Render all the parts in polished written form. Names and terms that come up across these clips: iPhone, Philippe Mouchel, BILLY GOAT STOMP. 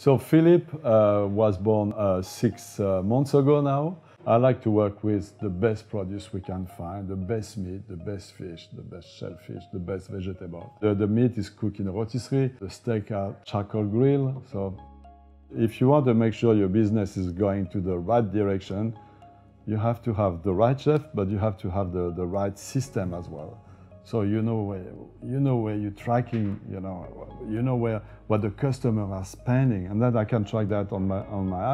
So Philippe was born 6 months ago now. I like to work with the best produce we can find, the best meat, the best fish, the best shellfish, the best vegetable. The meat is cooked in a rotisserie, the steak are charcoal grill. So if you want to make sure your business is going to the right direction, you have to have the right chef, but you have to have the right system as well. So you know where you're tracking, you know what the customer are spending, and then I can track that on my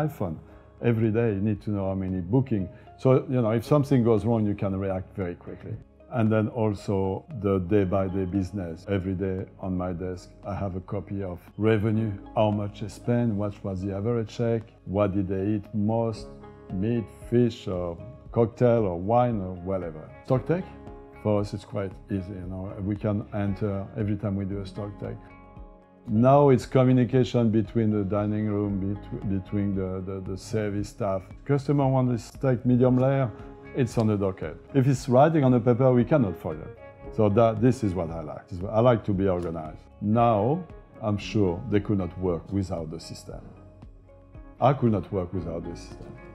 iPhone. Every day you need to know how many booking. So if something goes wrong, you can react very quickly. And then also the day-by-day business. Every day on my desk, I have a copy of revenue, how much they spent, what was the average check, what did they eat most, meat, fish, or cocktail, or wine, or whatever. Stock take, for us it's quite easy. We can enter every time we do a stock take. Now it's communication between the dining room, between the service staff. Customer wants to take medium layer, it's on the docket. If it's writing on the paper, we cannot forget. So this is what I like. I like to be organized. Now, I'm sure they could not work without the system. I could not work without the system.